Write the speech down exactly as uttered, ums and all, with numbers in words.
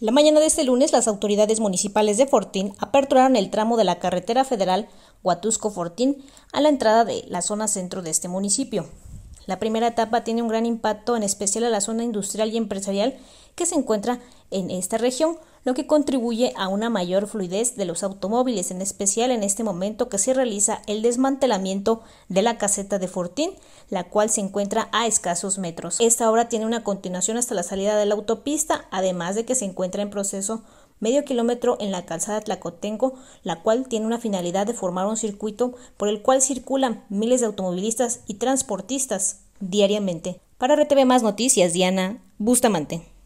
La mañana de este lunes, las autoridades municipales de Fortín aperturaron el tramo de la carretera federal Huatusco-Fortín a la entrada de la zona centro de este municipio. La primera etapa tiene un gran impacto, en especial a la zona industrial y empresarial que se encuentra en esta región, lo que contribuye a una mayor fluidez de los automóviles, en especial en este momento que se realiza el desmantelamiento de la caseta de Fortín, la cual se encuentra a escasos metros. Esta obra tiene una continuación hasta la salida de la autopista, además de que se encuentra en proceso medio kilómetro en la calzada Tlacotenco, la cual tiene una finalidad de formar un circuito por el cual circulan miles de automovilistas y transportistas diariamente. Para R T V Más Noticias, Diana Bustamante.